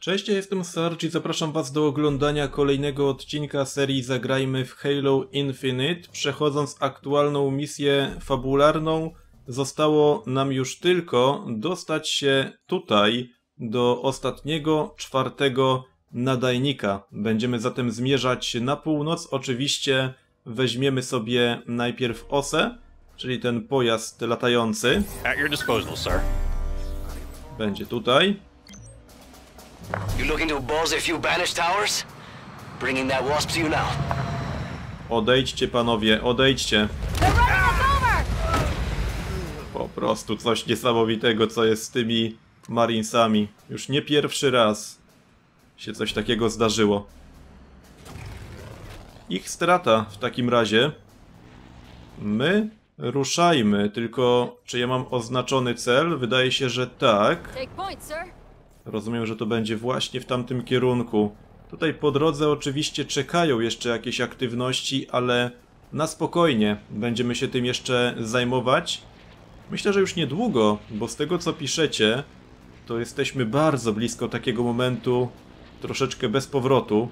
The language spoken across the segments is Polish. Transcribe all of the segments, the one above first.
Cześć, ja jestem Sarge i zapraszam was do oglądania kolejnego odcinka serii Zagrajmy w Halo Infinite. Przechodząc aktualną misję fabularną, zostało nam już tylko dostać się tutaj do ostatniego, czwartego nadajnika. Będziemy zatem zmierzać na północ. Oczywiście weźmiemy sobie najpierw osę, czyli ten pojazd latający. At your disposal, sir. Będzie tutaj. Odejdźcie, panowie, odejdźcie. Po prostu coś niesamowitego, co jest z tymi Marinesami. Już nie pierwszy raz się coś takiego zdarzyło. Ich strata w takim razie. My ruszajmy, tylko czy ja mam oznaczony cel? Wydaje się, że tak. Rozumiem, że to będzie właśnie w tamtym kierunku. Tutaj po drodze oczywiście czekają jeszcze jakieś aktywności, ale na spokojnie będziemy się tym jeszcze zajmować. Myślę, że już niedługo, bo z tego co piszecie, to jesteśmy bardzo blisko takiego momentu troszeczkę bez powrotu.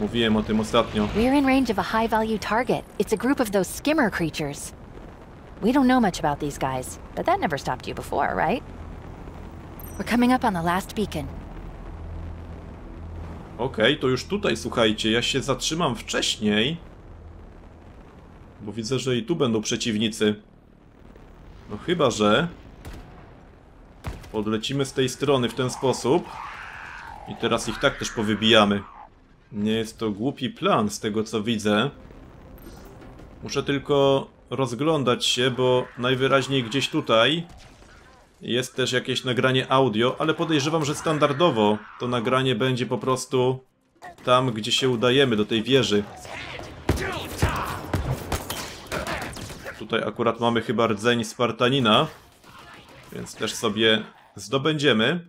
Mówiłem o tym ostatnio. We're in range of a high value target. It's a group of those skimmer creatures. We don't know much about these guys, but that never stopped you before, right? We're coming up on the last beacon. Okej, to już tutaj, słuchajcie, ja się zatrzymam wcześniej, bo widzę, że i tu będą przeciwnicy. No chyba, że podlecimy z tej strony w ten sposób i teraz ich tak też powybijamy. Nie jest to głupi plan z tego, co widzę. Muszę tylko rozglądać się, bo najwyraźniej gdzieś tutaj jest też jakieś nagranie audio, ale podejrzewam, że standardowo to nagranie będzie po prostu tam, gdzie się udajemy, do tej wieży. Tutaj akurat mamy chyba rdzeń Spartanina, więc też sobie zdobędziemy.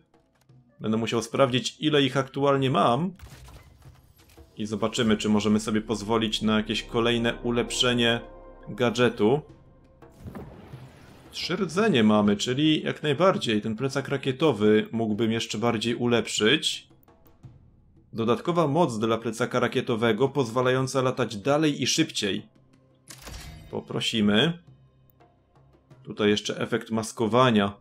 Będę musiał sprawdzić, ile ich aktualnie mam. I zobaczymy, czy możemy sobie pozwolić na jakieś kolejne ulepszenie gadżetu. 3 rdzenie mamy, czyli jak najbardziej ten plecak rakietowy mógłbym jeszcze bardziej ulepszyć. Dodatkowa moc dla plecaka rakietowego pozwalająca latać dalej i szybciej. Poprosimy. Tutaj jeszcze efekt maskowania.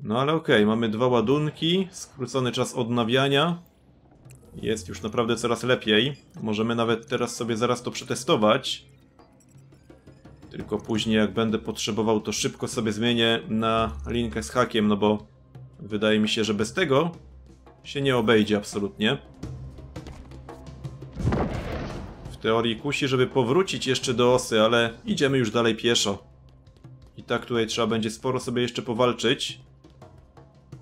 No ale okej, mamy 2 ładunki, skrócony czas odnawiania. Jest już naprawdę coraz lepiej. Możemy nawet teraz sobie zaraz to przetestować. Tylko później, jak będę potrzebował, to szybko sobie zmienię na linkę z hakiem, no bo wydaje mi się, że bez tego się nie obejdzie absolutnie. W teorii kusi, żeby powrócić jeszcze do osy, ale idziemy już dalej pieszo. I tak tutaj trzeba będzie sporo sobie jeszcze powalczyć.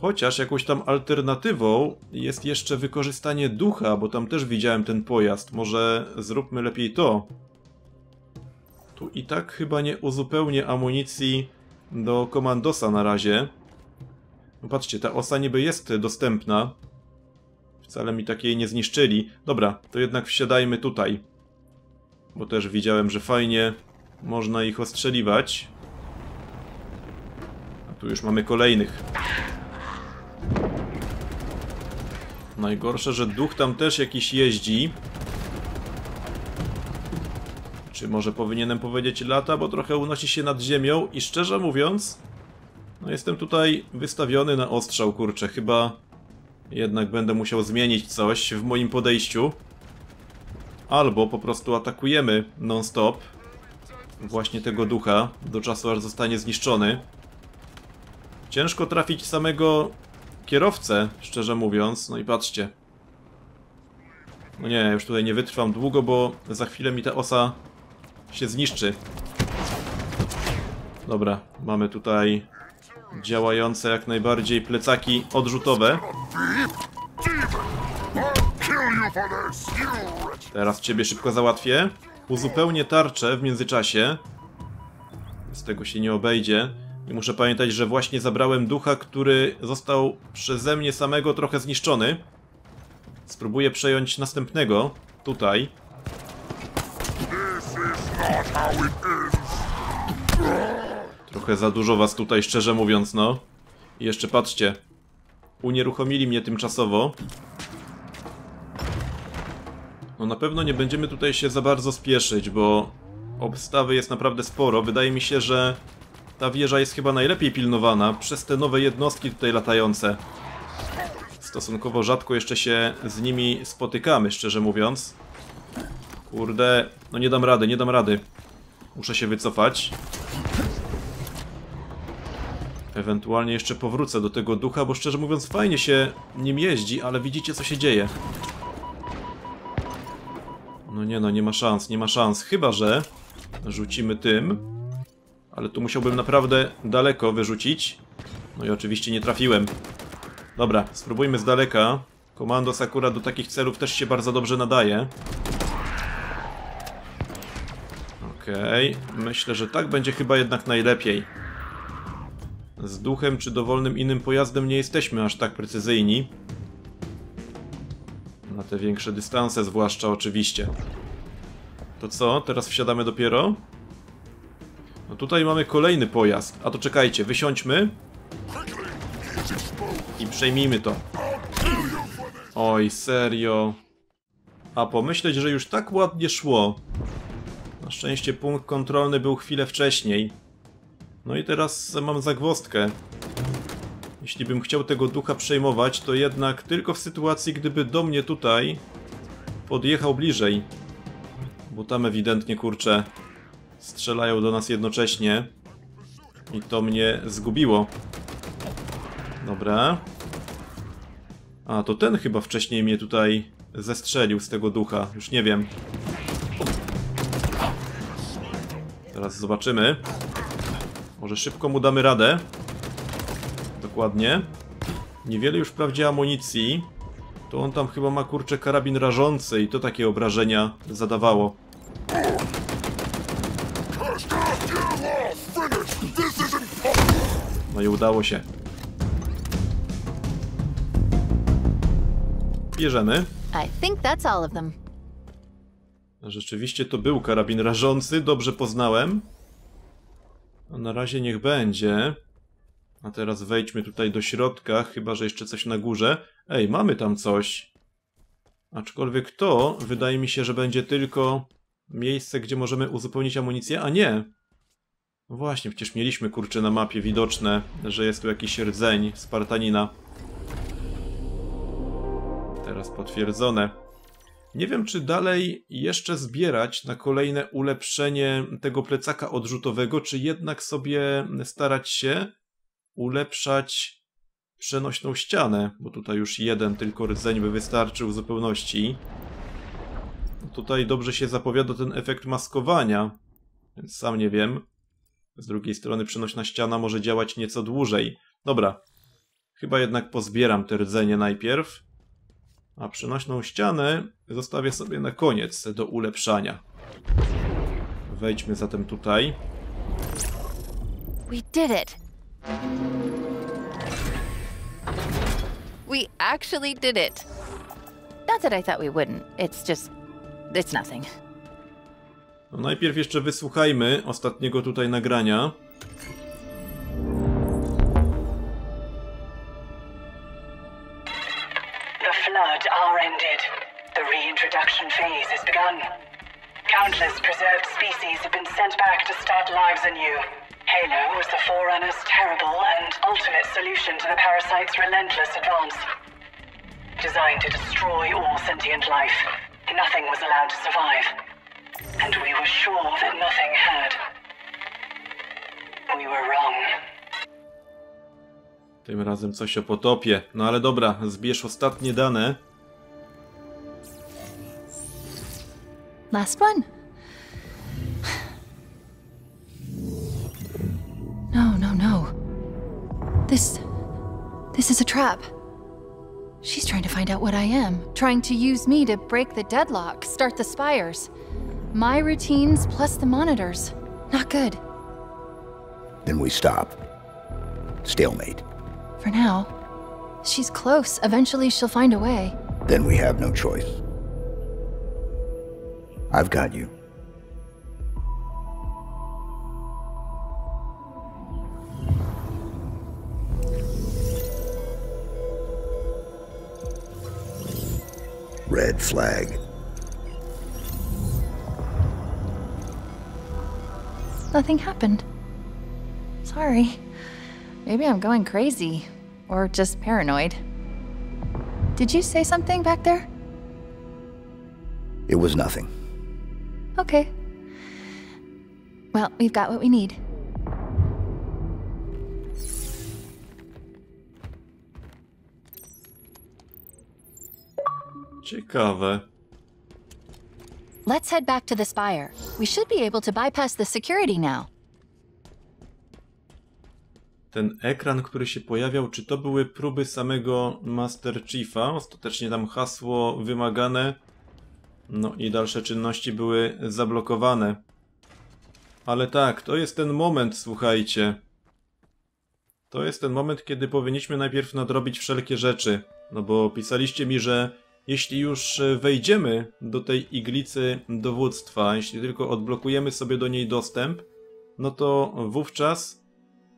Chociaż jakąś tam alternatywą jest jeszcze wykorzystanie ducha, bo tam też widziałem ten pojazd. Może zróbmy lepiej to. Tu i tak chyba nie uzupełnię amunicji do komandosa na razie. No patrzcie, ta osa niby jest dostępna. Wcale mi takiej nie zniszczyli. Dobra, to jednak wsiadajmy tutaj. Bo też widziałem, że fajnie można ich ostrzeliwać. A tu już mamy kolejnych. Najgorsze, że duch tam też jakiś jeździ. Czy może powinienem powiedzieć lata, bo trochę unosi się nad ziemią i szczerze mówiąc, no jestem tutaj wystawiony na ostrzał, kurczę, chyba jednak będę musiał zmienić coś w moim podejściu. Albo po prostu atakujemy non-stop właśnie tego ducha do czasu, aż zostanie zniszczony. Ciężko trafić samego kierowcę, szczerze mówiąc, no i patrzcie. No nie, już tutaj nie wytrwam długo, bo za chwilę mi ta osa się zniszczy. Dobra, mamy tutaj działające jak najbardziej plecaki odrzutowe. Teraz ciebie szybko załatwię. Uzupełnię tarczę w międzyczasie. Z tego się nie obejdzie. I muszę pamiętać, że właśnie zabrałem ducha, który został przeze mnie samego trochę zniszczony. Spróbuję przejąć następnego tutaj. Trochę za dużo was tutaj, szczerze mówiąc, no. I jeszcze patrzcie. Unieruchomili mnie tymczasowo. No na pewno nie będziemy tutaj się za bardzo spieszyć, bo obstawy jest naprawdę sporo. Wydaje mi się, że ta wieża jest chyba najlepiej pilnowana przez te nowe jednostki tutaj latające. Stosunkowo rzadko jeszcze się z nimi spotykamy, szczerze mówiąc. Kurde, no nie dam rady, nie dam rady. Muszę się wycofać. Ewentualnie jeszcze powrócę do tego ducha, bo szczerze mówiąc fajnie się nim jeździ, ale widzicie co się dzieje. No nie no, nie ma szans, nie ma szans. Chyba że rzucimy tym. Ale tu musiałbym naprawdę daleko wyrzucić. No i oczywiście nie trafiłem. Dobra, spróbujmy z daleka. Komandos akurat do takich celów też się bardzo dobrze nadaje. Okej, myślę, że tak będzie chyba jednak najlepiej. Z duchem czy dowolnym innym pojazdem nie jesteśmy aż tak precyzyjni. Na te większe dystanse zwłaszcza oczywiście. To co? Teraz wsiadamy dopiero? No tutaj mamy kolejny pojazd. A to czekajcie, wysiądźmy. I przejmijmy to. Oj, serio. A pomyśleć, że już tak ładnie szło. Na szczęście punkt kontrolny był chwilę wcześniej. No i teraz mam zagwozdkę. Jeśli bym chciał tego ducha przejmować, to jednak tylko w sytuacji, gdyby do mnie tutaj podjechał bliżej. Bo tam ewidentnie, kurczę, strzelają do nas jednocześnie. I to mnie zgubiło. Dobra. A, to ten chyba wcześniej mnie tutaj zestrzelił z tego ducha. Już nie wiem. Teraz zobaczymy. Może szybko mu damy radę. Dokładnie. Niewiele już wprawdzie amunicji. To on tam chyba ma, kurczę, karabin rażący i to takie obrażenia zadawało. No i udało się. Bierzemy. Rzeczywiście to był karabin rażący, dobrze poznałem. A na razie niech będzie. A teraz wejdźmy tutaj do środka, chyba że jeszcze coś na górze. Ej, mamy tam coś. Aczkolwiek to, wydaje mi się, że będzie tylko miejsce, gdzie możemy uzupełnić amunicję, a nie. No właśnie, przecież mieliśmy, kurczę, na mapie widoczne, że jest tu jakiś rdzeń Spartanina. Teraz potwierdzone. Nie wiem, czy dalej jeszcze zbierać na kolejne ulepszenie tego plecaka odrzutowego, czy jednak sobie starać się ulepszać przenośną ścianę, bo tutaj już jeden tylko rdzeń by wystarczył w zupełności. Tutaj dobrze się zapowiada ten efekt maskowania, więc sam nie wiem. Z drugiej strony przenośna ściana może działać nieco dłużej. Dobra, chyba jednak pozbieram te rdzenie najpierw. A przenośną ścianę zostawię sobie na koniec do ulepszania. Wejdźmy zatem tutaj. We did it. We actually did it. Not that I thought we wouldn't. It's just it's nothing. No najpierw jeszcze wysłuchajmy ostatniego tutaj nagrania. Countless preserved species have been sent back to start lives anew. Halo was the Forerunner's terrible and ultimate solution to the parasite's relentless advance. Designed to destroy all sentient life, nothing was allowed to survive. And we were sure that nothing had. We were wrong. Tym razem coś o potopie. No ale dobra, zbierz ostatnie dane. Last one? No, no, no. This is a trap. She's trying to find out what I am, trying to use me to break the deadlock, start the spires. My routines plus the monitors. Not good. Then we stop. Stalemate. For now. She's close. Eventually she'll find a way. Then we have no choice. I've got you. Red flag. Nothing happened. Sorry. Maybe I'm going crazy. Or just paranoid. Did you say something back there? It was nothing. Okay. Well, we've got what we need. Ciekawe. Let's head back to the spire. We should be able to bypass the security now. Ten ekran, który się pojawiał, czy to były próby samego Master Chiefa? Ostatecznie tam hasło wymagane. No i dalsze czynności były zablokowane. Ale tak, to jest ten moment, słuchajcie. To jest ten moment, kiedy powinniśmy najpierw nadrobić wszelkie rzeczy. No bo pisaliście mi, że jeśli już wejdziemy do tej iglicy dowództwa, jeśli tylko odblokujemy sobie do niej dostęp, no to wówczas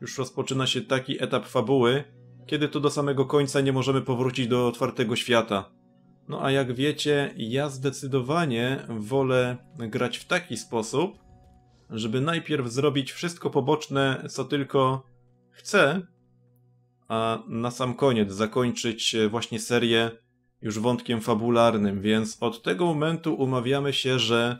już rozpoczyna się taki etap fabuły, kiedy to do samego końca nie możemy powrócić do otwartego świata. No a jak wiecie, ja zdecydowanie wolę grać w taki sposób, żeby najpierw zrobić wszystko poboczne, co tylko chcę, a na sam koniec zakończyć właśnie serię już wątkiem fabularnym, więc od tego momentu umawiamy się, że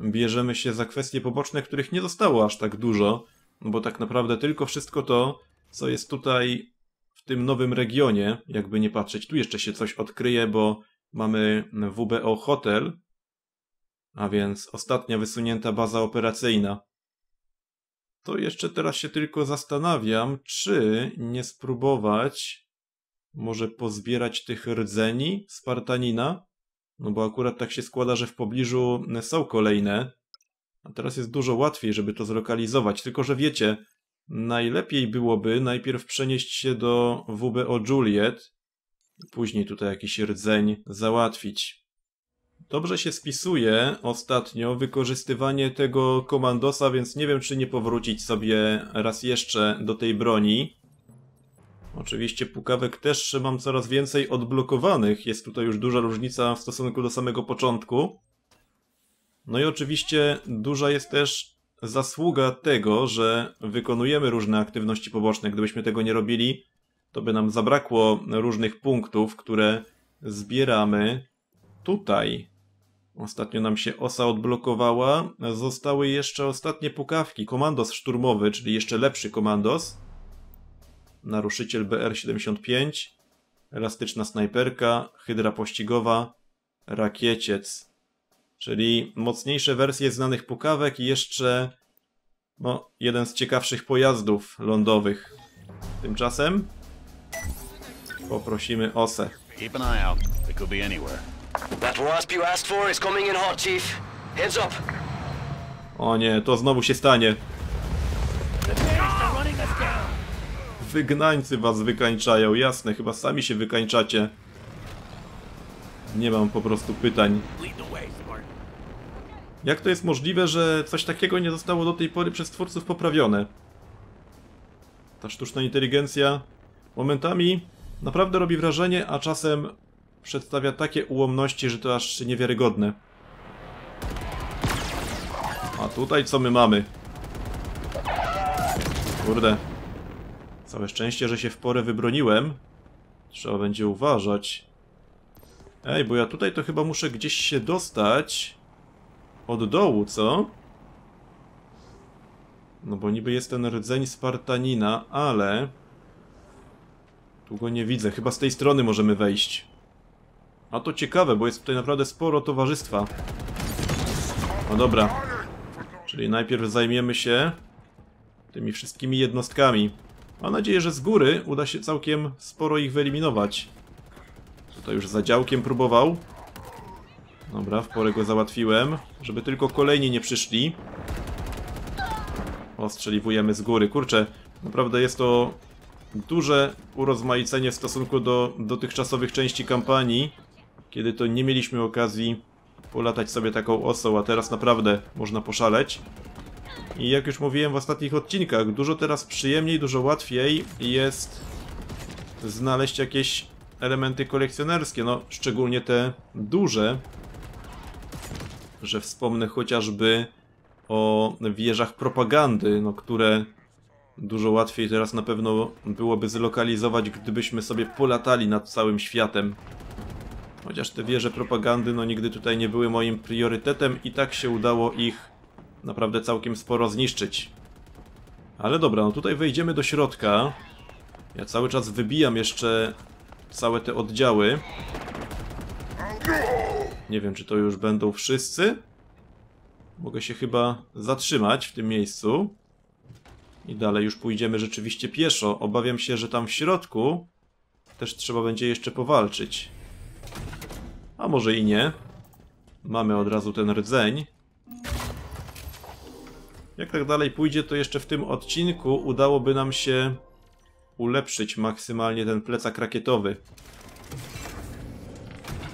bierzemy się za kwestie poboczne, których nie zostało aż tak dużo, bo tak naprawdę tylko wszystko to, co jest tutaj w tym nowym regionie, jakby nie patrzeć. Tu jeszcze się coś odkryje, bo mamy WBO Hotel, a więc ostatnia wysunięta baza operacyjna. To jeszcze teraz się tylko zastanawiam, czy nie spróbować może pozbierać tych rdzeni Spartanina? No bo akurat tak się składa, że w pobliżu są kolejne. A teraz jest dużo łatwiej, żeby to zlokalizować. Tylko, że wiecie, najlepiej byłoby najpierw przenieść się do WBO Juliet. Później tutaj jakiś rdzeń załatwić. Dobrze się spisuje ostatnio wykorzystywanie tego komandosa, więc nie wiem, czy nie powrócić sobie raz jeszcze do tej broni. Oczywiście pukawek też mam coraz więcej odblokowanych. Jest tutaj już duża różnica w stosunku do samego początku. No i oczywiście duża jest też zasługa tego, że wykonujemy różne aktywności poboczne. Gdybyśmy tego nie robili, to by nam zabrakło różnych punktów, które zbieramy tutaj. Ostatnio nam się osa odblokowała. Zostały jeszcze ostatnie pukawki. Komandos szturmowy, czyli jeszcze lepszy komandos. Naruszyciel BR-75, elastyczna snajperka, hydra pościgowa, rakieciec. Czyli mocniejsze wersje znanych pukawek i jeszcze no, jeden z ciekawszych pojazdów lądowych. Tymczasem poprosimy osę. O nie, to znowu się stanie. Wygnańcy was wykańczają, jasne, chyba sami się wykańczacie. Nie mam po prostu pytań. Jak to jest możliwe, że coś takiego nie zostało do tej pory przez twórców poprawione? Ta sztuczna inteligencja momentami naprawdę robi wrażenie, a czasem przedstawia takie ułomności, że to aż niewiarygodne. A tutaj co my mamy? Kurde. Całe szczęście, że się w porę wybroniłem. Trzeba będzie uważać. Ej, bo ja tutaj to chyba muszę gdzieś się dostać. Od dołu, co? No bo niby jest ten rdzeń Spartanina, ale tu go nie widzę. Chyba z tej strony możemy wejść. A to ciekawe, bo jest tutaj naprawdę sporo towarzystwa. No dobra. Czyli najpierw zajmiemy się tymi wszystkimi jednostkami. Mam nadzieję, że z góry uda się całkiem sporo ich wyeliminować. Tutaj już zadziałkiem próbował. Dobra, w porę go załatwiłem, żeby tylko kolejni nie przyszli. Ostrzeliwujemy z góry. Kurczę, naprawdę jest to duże urozmaicenie w stosunku do dotychczasowych części kampanii, kiedy to nie mieliśmy okazji polatać sobie taką osą, a teraz naprawdę można poszaleć. I jak już mówiłem w ostatnich odcinkach, dużo teraz przyjemniej, dużo łatwiej jest znaleźć jakieś elementy kolekcjonerskie, no szczególnie te duże, że wspomnę chociażby o wieżach propagandy, no które dużo łatwiej teraz na pewno byłoby zlokalizować, gdybyśmy sobie polatali nad całym światem. Chociaż te wieże propagandy no nigdy tutaj nie były moim priorytetem i tak się udało ich naprawdę całkiem sporo zniszczyć. Ale dobra, no tutaj wejdziemy do środka. Ja cały czas wybijam jeszcze całe te oddziały. Nie wiem, czy to już będą wszyscy. Mogę się chyba zatrzymać w tym miejscu. I dalej już pójdziemy rzeczywiście pieszo. Obawiam się, że tam w środku też trzeba będzie jeszcze powalczyć. A może i nie. Mamy od razu ten rdzeń. Jak tak dalej pójdzie, to jeszcze w tym odcinku udałoby nam się ulepszyć maksymalnie ten plecak rakietowy.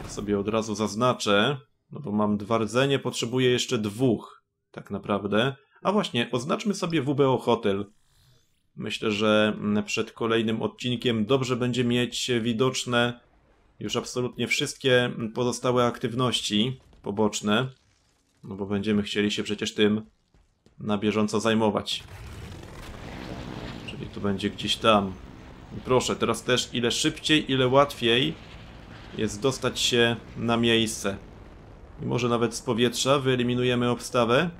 Sobie od razu zaznaczę, no bo mam 2 rdzenie, potrzebuję jeszcze 2 tak naprawdę. A właśnie, oznaczmy sobie WBO Hotel. Myślę, że przed kolejnym odcinkiem dobrze będzie mieć widoczne już absolutnie wszystkie pozostałe aktywności poboczne, no bo będziemy chcieli się przecież tym na bieżąco zajmować. Czyli to będzie gdzieś tam. I proszę, teraz też ile szybciej, ile łatwiej jest dostać się na miejsce. I może nawet z powietrza wyeliminujemy obstawę,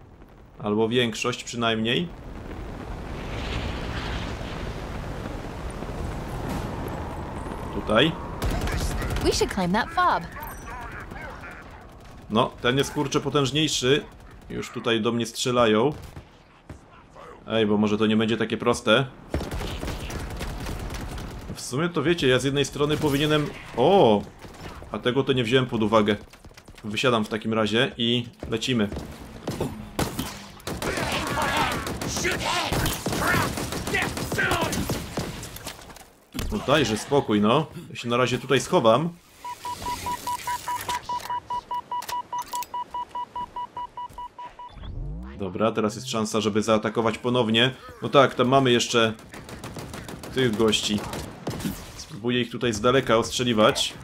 albo większość przynajmniej. Tutaj. No, ten jest kurczę potężniejszy. Już tutaj do mnie strzelają. Ej, bo może to nie będzie takie proste. W sumie to wiecie, ja z jednej strony powinienem... O! A tego to nie wziąłem pod uwagę. Wysiadam w takim razie i lecimy. No dajże spokój, no. Ja się na razie tutaj schowam. Dobra, teraz jest szansa, żeby zaatakować ponownie. No tak, tam mamy jeszcze tych gości. Spróbuję ich tutaj z daleka ostrzeliwać.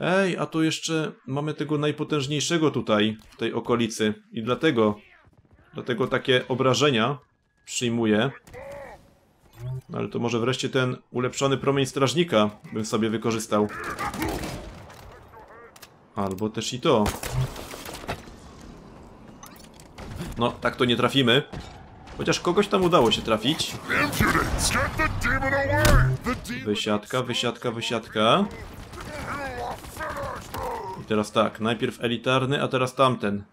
Ej, a tu jeszcze mamy tego najpotężniejszego tutaj, w tej okolicy. I dlatego takie obrażenia przyjmuję. No ale to może wreszcie ten ulepszony promień strażnika bym sobie wykorzystał. Albo też i to. No, tak to nie trafimy. Chociaż kogoś tam udało się trafić. Wysiadka, wysiadka, wysiadka. I teraz tak, najpierw elitarny, a teraz tamten.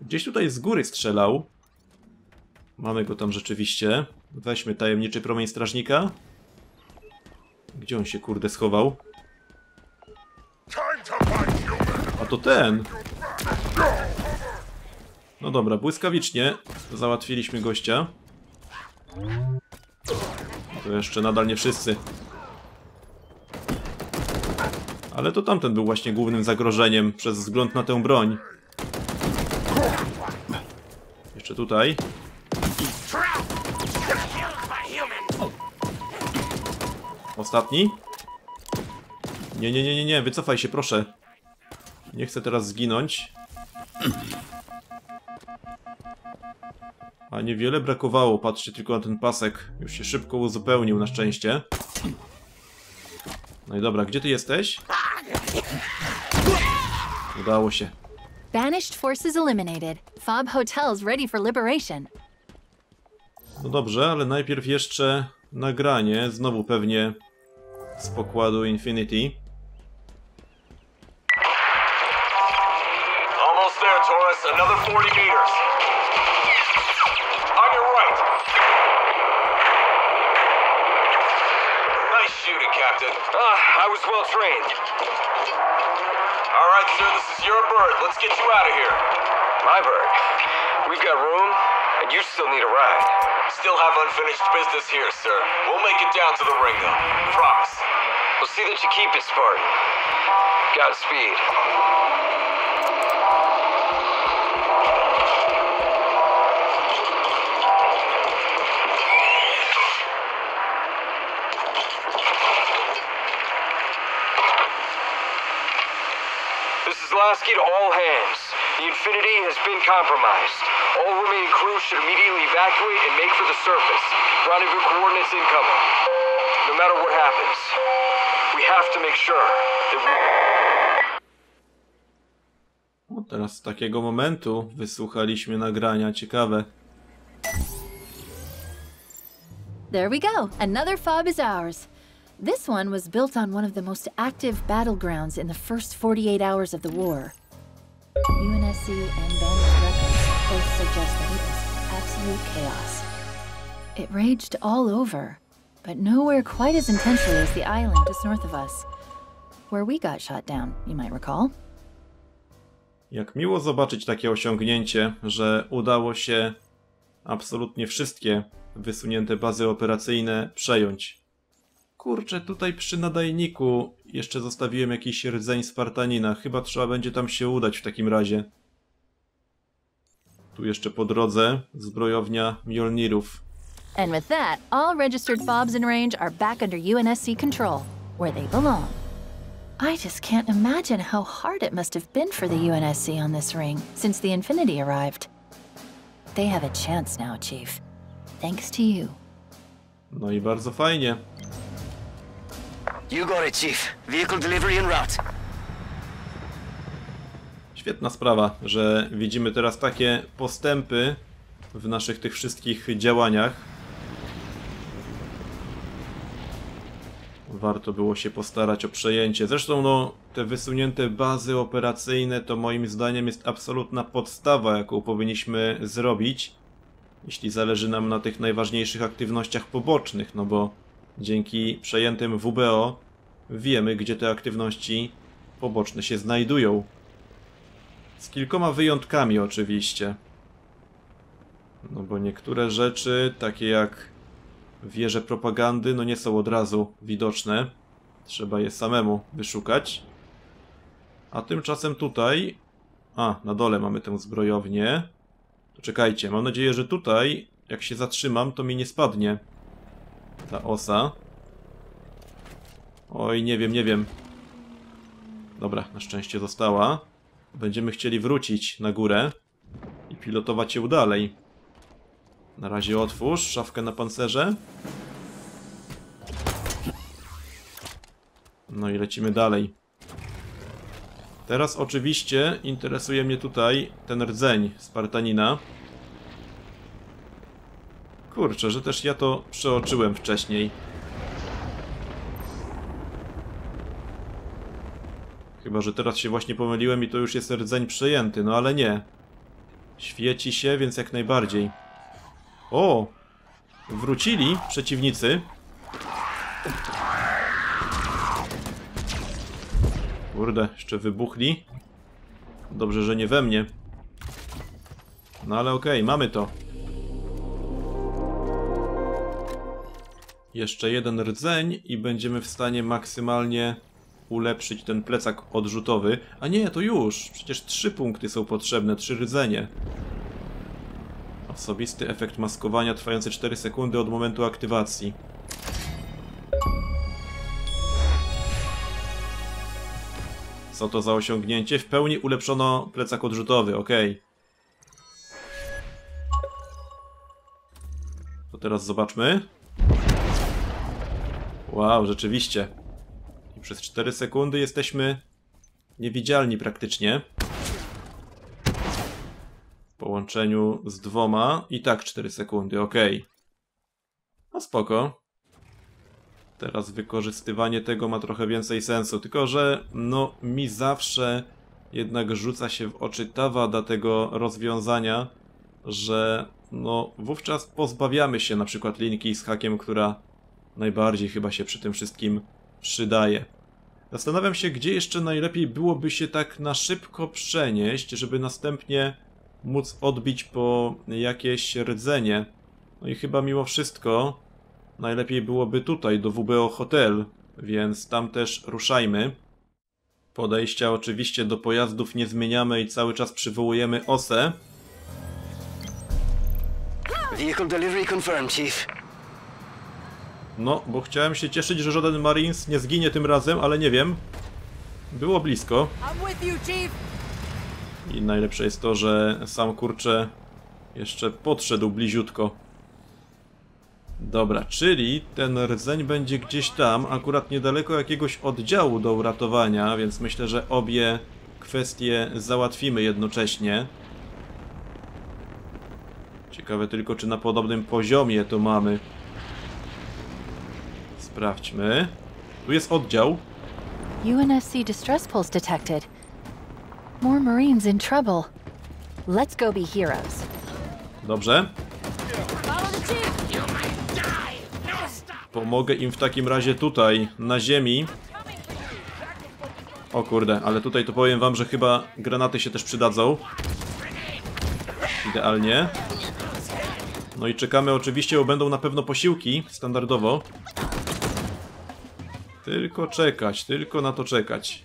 Gdzieś tutaj z góry strzelał. Mamy go tam rzeczywiście. Weźmy tajemniczy promień strażnika. Gdzie on się kurde schował? A to ten! No dobra, błyskawicznie załatwiliśmy gościa. To jeszcze nadal nie wszyscy. Ale to tamten był właśnie głównym zagrożeniem przez wzgląd na tę broń. Jeszcze tutaj. Ostatni? Nie, nie, nie, nie, nie, wycofaj się, proszę. Nie chcę teraz zginąć. A niewiele brakowało, patrzcie tylko na ten pasek. Już się szybko uzupełnił na szczęście. No i dobra, gdzie ty jesteś? Udało się. Banished forces eliminated. FOB hotels ready for liberation. No dobrze, ale najpierw jeszcze nagranie. Znowu pewnie z pokładu Infinity. Almost there, Taurus. Another 40 meters. I was well trained. All right, sir, this is your bird. Let's get you out of here. My bird? We've got room, and you still need a ride. Still have unfinished business here, sir. We'll make it down to the ring, though. Promise. We'll see that you keep it, Spartan. Godspeed. This is Lasky to all hands. The Infinity has been compromised. All remaining crews should immediately evacuate and make for the surface. Rendezvous coordinates incoming. No matter what happens, we have to make sure that we... No, teraz z takiego momentu wysłuchaliśmy nagrania. Ciekawe. There we go. Another fob is ours. This one was built on one of the most active battlegrounds in the first 48 hours of the war. UNSC and Banished records both suggest that it was absolute chaos. It raged all over, but nowhere quite as intensely as the island just north of us, where we got shot down, you might recall. Jak miło zobaczyć takie osiągnięcie, że udało się absolutnie wszystkie wysunięte bazy operacyjne przejąć. Kurczę, tutaj przy nadajniku jeszcze zostawiłem jakiś rdzeń Spartanina. Chyba trzeba będzie tam się udać w takim razie. Tu jeszcze po drodze zbrojownia Mjolnirów. And with that, all registered fobs in range are back under UNSC control, where they belong. I just can't imagine how hard it must have been for the UNSC on this ring since the Infinity arrived. They have a chance now, Chief. Thanks to you. No i bardzo fajnie. You got it, Chief. Vehicle delivery en route. Świetna sprawa, że widzimy teraz takie postępy w naszych tych wszystkich działaniach. Warto było się postarać o przejęcie. Zresztą no, te wysunięte bazy operacyjne to moim zdaniem jest absolutna podstawa, jaką powinniśmy zrobić, jeśli zależy nam na tych najważniejszych aktywnościach pobocznych, no bo dzięki przejętym WBO wiemy, gdzie te aktywności poboczne się znajdują. Z kilkoma wyjątkami oczywiście. No bo niektóre rzeczy, takie jak wieże propagandy, no nie są od razu widoczne. Trzeba je samemu wyszukać. A tymczasem tutaj... A, na dole mamy tę zbrojownię. To czekajcie, mam nadzieję, że tutaj, jak się zatrzymam, to mi nie spadnie ta osa. Oj, nie wiem, nie wiem. Dobra, na szczęście została. Będziemy chcieli wrócić na górę i pilotować ją dalej. Na razie otwórz szafkę na pancerze. No i lecimy dalej. Teraz oczywiście interesuje mnie tutaj ten rdzeń Spartanina. Kurczę, że też ja to przeoczyłem wcześniej. Chyba że teraz się właśnie pomyliłem i to już jest rdzeń przejęty, no ale nie. Świeci się, więc jak najbardziej. O! Wrócili przeciwnicy. Kurde, jeszcze wybuchli. Dobrze, że nie we mnie. No ale okej, mamy to. Jeszcze jeden rdzeń i będziemy w stanie maksymalnie ulepszyć ten plecak odrzutowy. A nie, to już! Przecież 3 punkty są potrzebne, 3 rdzenie. Osobisty efekt maskowania trwający 4 sekundy od momentu aktywacji. Co to za osiągnięcie? W pełni ulepszono plecak odrzutowy, ok. To teraz zobaczmy. Wow, rzeczywiście. I przez 4 sekundy jesteśmy niewidzialni praktycznie. W połączeniu z 2 i tak 4 sekundy, ok. No spoko. Teraz wykorzystywanie tego ma trochę więcej sensu, tylko że no mi zawsze jednak rzuca się w oczy ta wada tego rozwiązania, że no wówczas pozbawiamy się na przykład linki z hakiem, która najbardziej chyba się przy tym wszystkim przydaje. Zastanawiam się, gdzie jeszcze najlepiej byłoby się tak na szybko przenieść, żeby następnie móc odbić po jakieś rdzenie. No i chyba mimo wszystko najlepiej byłoby tutaj, do WBO Hotel, więc tam też ruszajmy. Podejścia oczywiście do pojazdów nie zmieniamy i cały czas przywołujemy osę. Vehicle delivery confirmed, Chief. No, bo chciałem się cieszyć, że żaden Marines nie zginie tym razem, ale nie wiem. Było blisko. I najlepsze jest to, że sam kurczę jeszcze podszedł bliziutko. Dobra, czyli ten rdzeń będzie gdzieś tam, akurat niedaleko jakiegoś oddziału do uratowania, więc myślę, że obie kwestie załatwimy jednocześnie. Ciekawe tylko, czy na podobnym poziomie to mamy. Sprawdźmy. Tu jest oddział. UNSC distress pulse detected. More Marines in trouble. Let's go be heroes. Dobrze. Pomogę im w takim razie tutaj, na ziemi. O kurde, ale tutaj to powiem wam, że chyba granaty się też przydadzą. Idealnie. No i czekamy oczywiście, bo będą na pewno posiłki, standardowo. Tylko czekać, tylko na to czekać.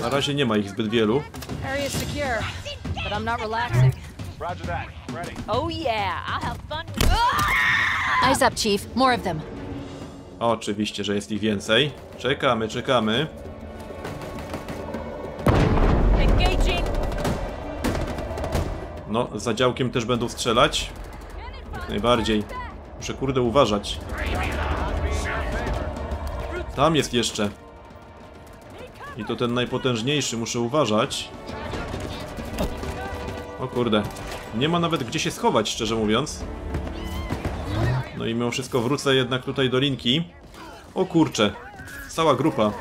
Na razie nie ma ich zbyt wielu. Eyes up, Chief. More of them. Oczywiście, że jest ich więcej. Czekamy, czekamy. No, za działkiem też będą strzelać. Jak najbardziej. Muszę kurde uważać. Tam jest jeszcze. I to ten najpotężniejszy, muszę uważać. O kurde. Nie ma nawet gdzie się schować, szczerze mówiąc. No i mimo wszystko wrócę jednak tutaj do linki. O kurcze. Cała grupa.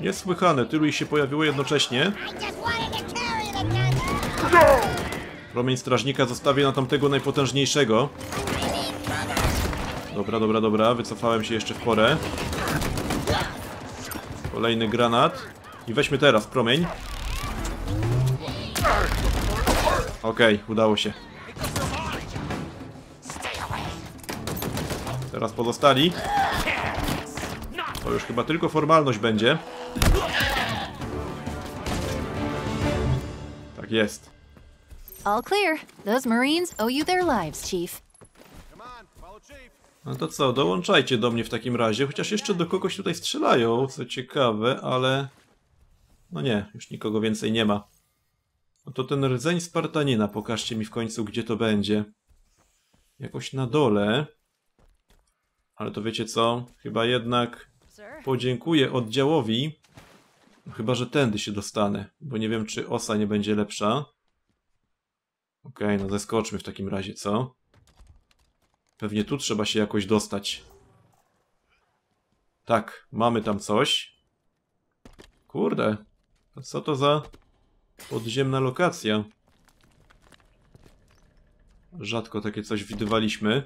Niesłychane, tylu ich się pojawiło jednocześnie. Promień strażnika zostawię na tamtego najpotężniejszego. Dobra, dobra, dobra, wycofałem się jeszcze w porę. Kolejny granat. I weźmy teraz promień. Okej, udało się. Teraz pozostali. To już chyba tylko formalność będzie. Tak jest. All clear. Those Marines owe you their lives, Chief. No to co, dołączajcie do mnie w takim razie, chociaż jeszcze do kogoś tutaj strzelają, co ciekawe, ale... No nie, już nikogo więcej nie ma. No to ten rdzeń Spartanina, pokażcie mi w końcu, gdzie to będzie. Jakoś na dole. Ale to wiecie co, chyba jednak podziękuję oddziałowi. No chyba, że tędy się dostanę, bo nie wiem, czy osa nie będzie lepsza. Okej, no zeskoczmy w takim razie, co? Pewnie tu trzeba się jakoś dostać. Tak, mamy tam coś. Kurde, to co to za podziemna lokacja? Rzadko takie coś widywaliśmy.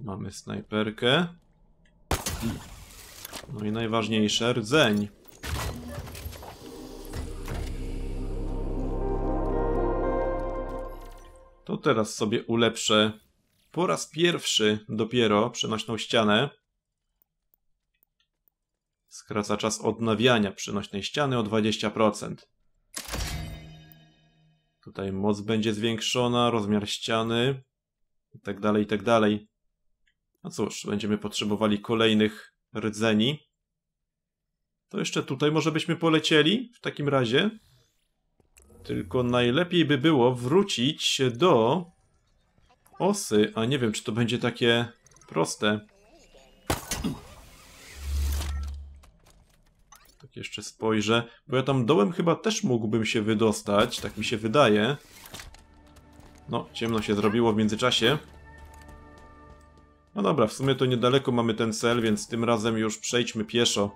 Mamy snajperkę. No i najważniejsze, rdzeń. To teraz sobie ulepszę. Po raz pierwszy dopiero przenośną ścianę. Skraca czas odnawiania przenośnej ściany o 20%. Tutaj moc będzie zwiększona, rozmiar ściany i tak dalej, i tak dalej. No cóż, będziemy potrzebowali kolejnych rdzeni. To jeszcze tutaj może byśmy polecieli w takim razie. Tylko najlepiej by było wrócić do... osy, a nie wiem, czy to będzie takie proste. Tak jeszcze spojrzę, bo ja tam dołem chyba też mógłbym się wydostać, tak mi się wydaje. No, ciemno się zrobiło w międzyczasie. No dobra, w sumie to niedaleko mamy ten cel, więc tym razem już przejdźmy pieszo.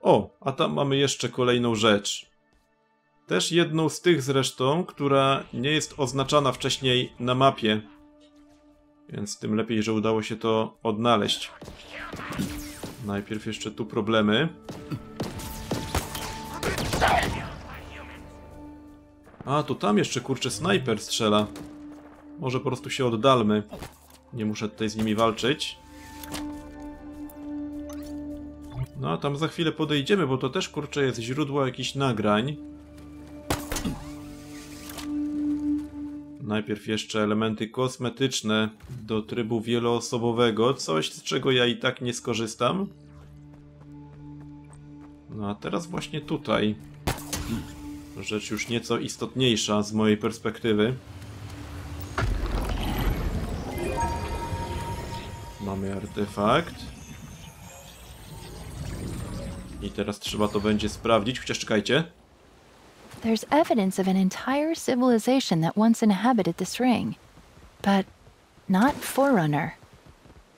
O, a tam mamy jeszcze kolejną rzecz. Też jedną z tych zresztą, która nie jest oznaczana wcześniej na mapie. Więc tym lepiej, że udało się to odnaleźć. Najpierw jeszcze tu problemy. A, to tam jeszcze kurczę snajper strzela. Może po prostu się oddalmy. Nie muszę tutaj z nimi walczyć. No a tam za chwilę podejdziemy, bo to też kurczę jest źródło jakichś nagrań. Najpierw jeszcze elementy kosmetyczne do trybu wieloosobowego, coś z czego ja i tak nie skorzystam. No a teraz właśnie tutaj rzecz już nieco istotniejsza z mojej perspektywy. Mamy artefakt. I teraz trzeba to będzie sprawdzić, chociaż czekajcie. There's evidence of an entire civilization that once inhabited this ring, but not Forerunner.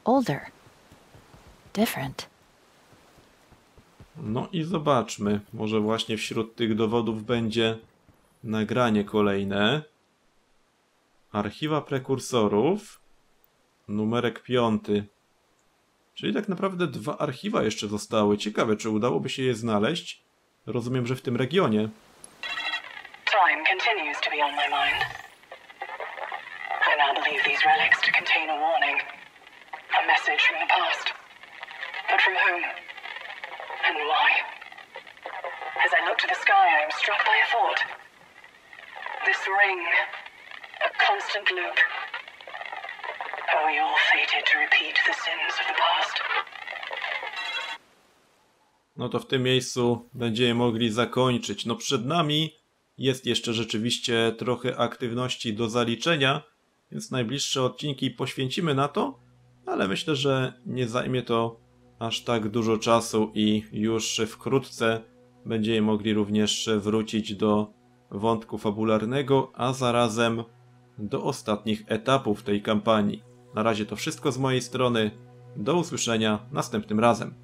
Older. Different. No i zobaczmy, może właśnie wśród tych dowodów będzie nagranie kolejne. Archiwa prekursorów, numerek 5. Czyli tak naprawdę 2 archiwa jeszcze zostały. Ciekawe, czy udałoby się je znaleźć. Rozumiem, że w tym regionie. Time continues to be on my mind. I now believe these relics to contain a warning, a message from the past, but from whom and why? As I look to the sky, I am struck by a thought. This ring, a constant loop. Are we all fated to repeat the sins of the past? No to w tym miejscu będziemy mogli zakończyć. No przed nami jest jeszcze rzeczywiście trochę aktywności do zaliczenia, więc najbliższe odcinki poświęcimy na to, ale myślę, że nie zajmie to aż tak dużo czasu i już wkrótce będziemy mogli również wrócić do wątku fabularnego, a zarazem do ostatnich etapów tej kampanii. Na razie to wszystko z mojej strony. Do usłyszenia następnym razem.